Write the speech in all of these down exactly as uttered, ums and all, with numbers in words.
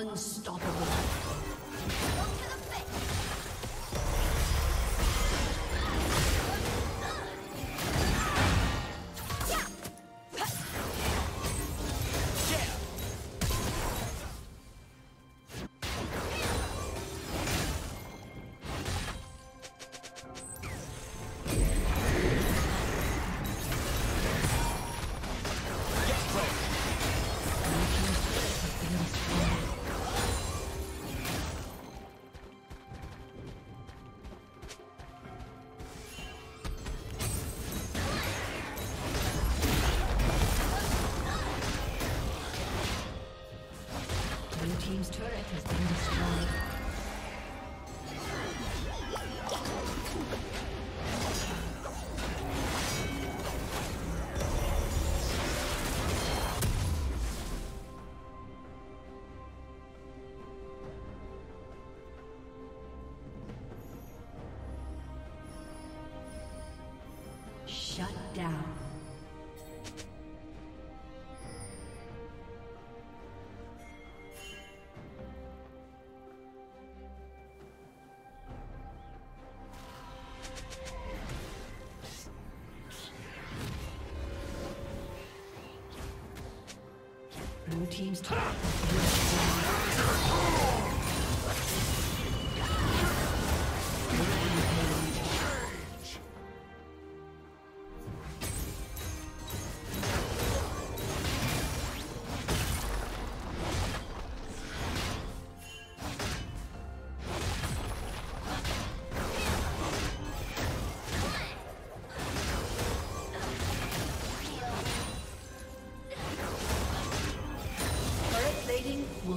Unstoppable. Team's turret has been destroyed. Blue team's turret has been destroyed.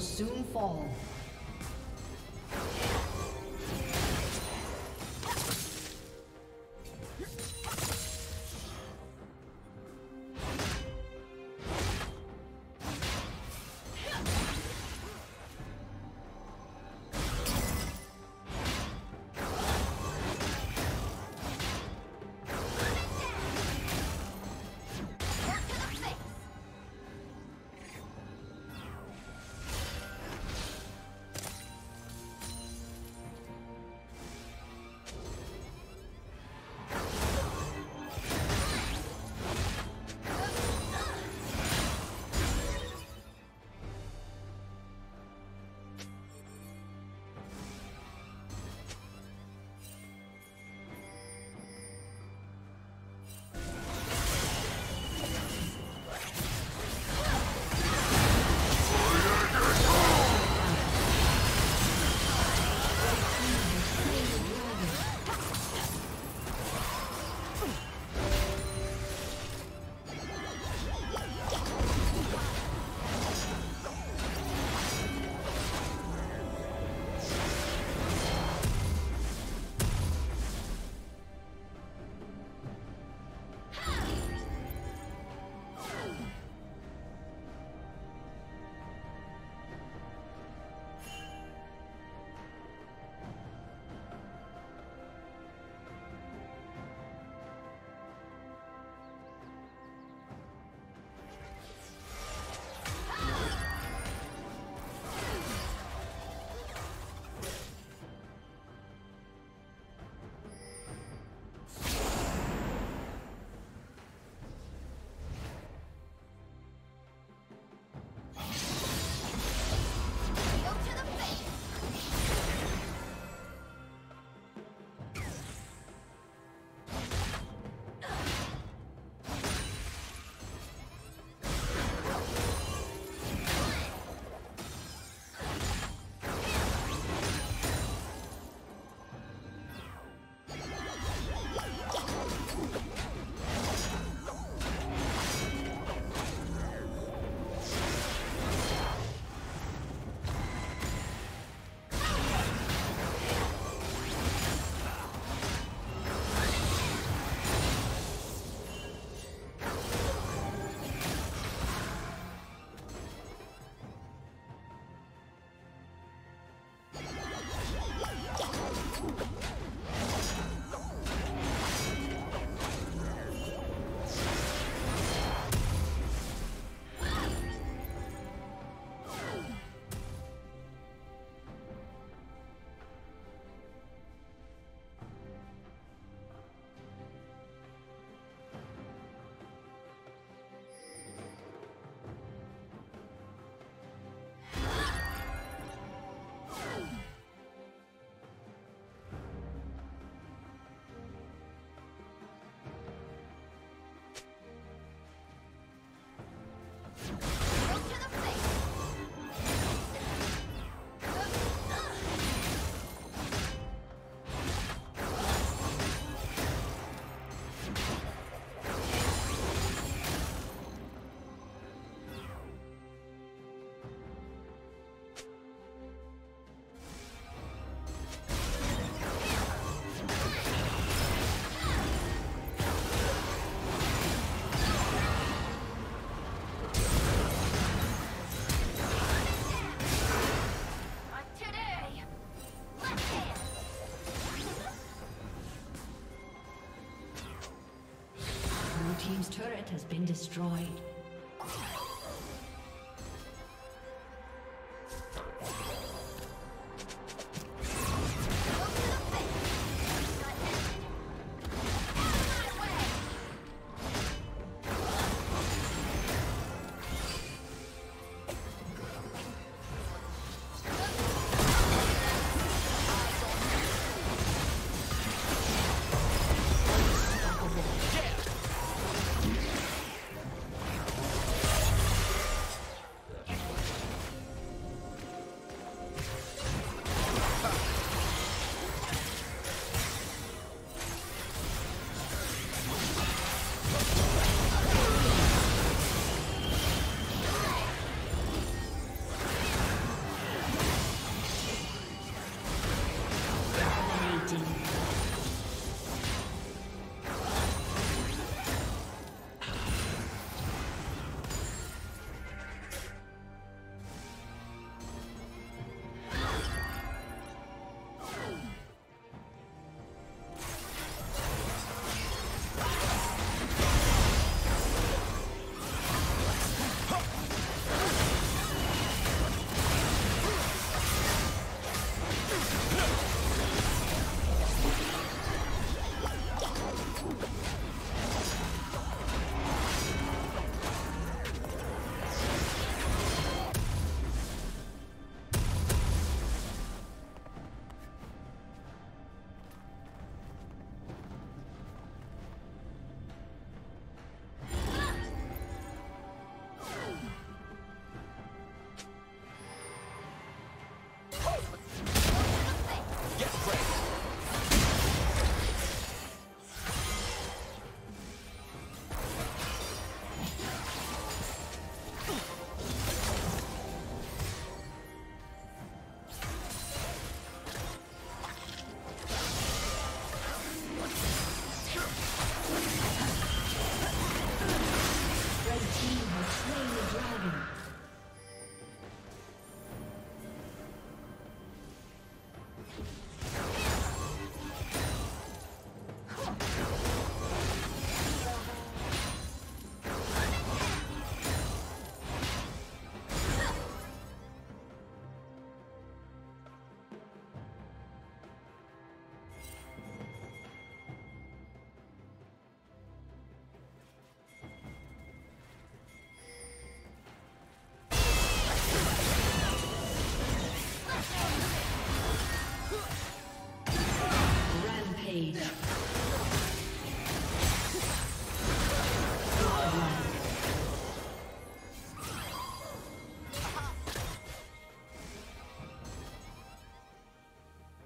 soon fall. Turret has been destroyed.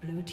Blue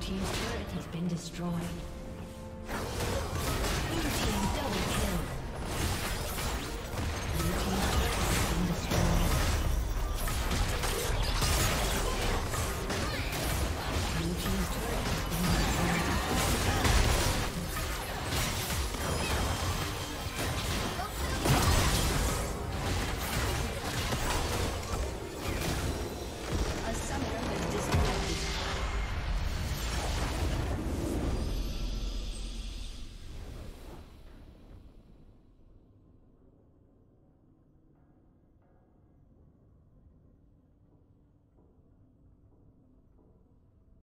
Team's turret has been destroyed. Blue team double kill. Blue team's turret has been destroyed. Blue team's turret.